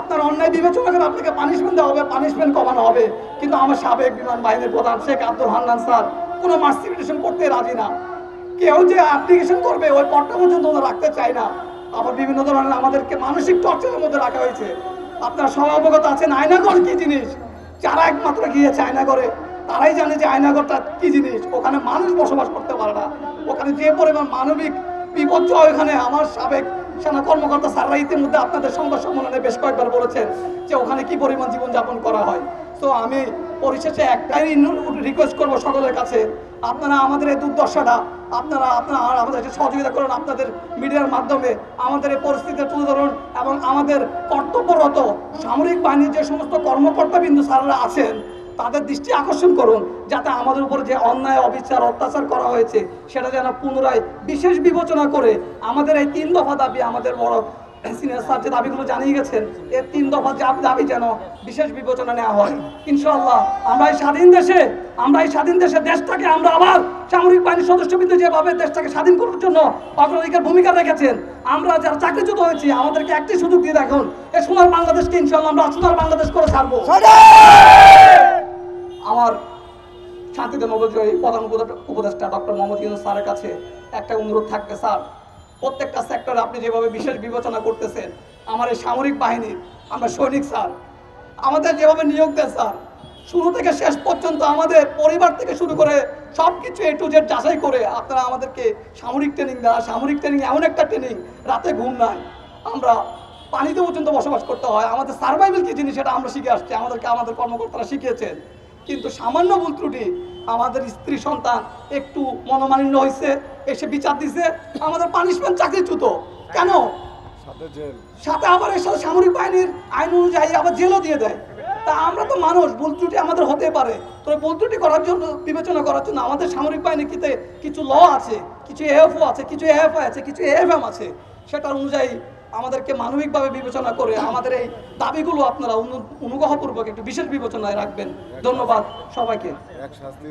আপনার অন্যায় বিবেচনা করে আপনাকে পানিশমেন্ট দেওয়া হবে, পানিশমেন্ট কমানো হবে। কিন্তু আমার সাবেক বিমান বাহিনীর প্রধান শেখ আব্দুল হান্নান স্যার কোনো মার্সিফিকেশন করতে রাজি না। কেউ যে অ্যাপ্লিকেশন করবে ওই পদটা পর্যন্ত রাখতে চায় না। আবার বিভিন্ন ধরনের আমাদেরকে মানসিক টর্চারের মধ্যে রাখা হয়েছে। আপনারা সব অবগত আছেন আয়নাগর কী জিনিস। যারা একমাত্র গিয়েছে আয়নাগরে তারাই জানে যে আয়নাগরটা কী জিনিস। ওখানে মানুষ বসবাস করতে পারে না। ওখানে যে পরিমাণ মানবিক বিপর্যয় ওখানে আমার সাবেক সেনা কর্মকর্তা স্যাররা ইতিমধ্যে আপনাদের সংবাদ সম্মেলনে বেশ কয়েকবার বলেছেন যে ওখানে কী পরিমাণ জীবনযাপন করা হয়। তো আমি পরিশেষে একটাই রিকোয়েস্ট করবো সকলের কাছে, আপনারা আমাদের এই দুর্দশাটা আপনারা আমাদেরকে সহযোগিতা করুন, আপনাদের মিডিয়ার মাধ্যমে আমাদের এই পরিস্থিতিতে তুলে ধরুন। এবং আমাদের কর্তব্যরত সামরিক বাহিনীর যে সমস্ত কর্মকর্তাবৃন্দ স্যাররা আছেন তাদের দৃষ্টি আকর্ষণ করুন, যাতে আমাদের উপর যে অন্যায় অবিচার অত্যাচার করা হয়েছে সেটা যেন পুনরায় বিশেষ বিবেচনা করে আমাদের এই 3 দফা দাবি, আমাদের বড় সিনিয়র স্যার যে দাবিগুলো জানিয়ে গেছেন, এর 3 দফা দাবি যেন বিশেষ বিবেচনা নেওয়া হয়। ইনশাআল্লাহ আমরা এই স্বাধীন দেশে দেশটাকে আমরা আবার সামরিক বাহিনীর সদস্যবৃন্দ যেভাবে দেশটাকে স্বাধীন করার জন্য অগ্রাধিকার ভূমিকা রেখেছেন, আমরা যারা চাকরিচ্যুত হয়েছি আমাদেরকে একটি সুযোগ দিয়ে দেখুন, এ সোনার বাংলাদেশকে ইনশাআল্লাহ আমরা সোনার বাংলাদেশ করে ছাড়বো। আমার শান্তিতে নবজয়ী প্রধান উপদেষ্টা ডক্টর মোহাম্মদ ইউনূস স্যারের কাছে একটা অনুরোধ থাকবে, স্যার প্রত্যেকটা সেক্টরে আপনি যেভাবে বিশেষ বিবেচনা করতেছেন আমার এই সামরিক বাহিনীর, আমরা সৈনিক স্যার, আমাদের যেভাবে নিয়োগ দেন স্যার, শুরু থেকে শেষ পর্যন্ত আমাদের পরিবার থেকে শুরু করে সব কিছু A to Z যাচাই করে আপনারা আমাদেরকে সামরিক ট্রেনিং দেন। সামরিক ট্রেনিং এমন একটা ট্রেনিং, রাতে ঘুম নাই, আমরা পানিতে পর্যন্ত বসবাস করতে হয়। আমাদের সার্ভাইভাল কী জিনিস সেটা আমরা শিখে আসছি, আমাদেরকে আমাদের কর্মকর্তারা শিখিয়েছেন। কিন্তু সামান্য ভুল ত্রুটি, আমাদের স্ত্রী সন্তান একটু মনোমালিন্য হয়েছে, এসে বিচার দিছে, আমাদের পানিশমেন্ট চাকরিচ্যুত। কেন? সাথে আবার এর সাথে সামরিক বাহিনীর আইন অনুযায়ী আবার জেলও দিয়ে দেয়। তা আমরা তো মানুষ, ভুল ত্রুটি আমাদের হতে পারে। তবে ভুল ত্রুটি করার জন্য, বিবেচনা করার জন্য আমাদের সামরিক বাহিনী কিছু ল আছে, কিছু AFO আছে, কিছু AFI আছে, কিছু AFM আছে। সেটার অনুযায়ী আমাদেরকে মানবিকভাবে বিবেচনা করে আমাদের এই দাবিগুলো আপনারা অনুগ্রহপূর্বক একটু বিশেষ বিবেচনায় রাখবেন। ধন্যবাদ সবাইকে।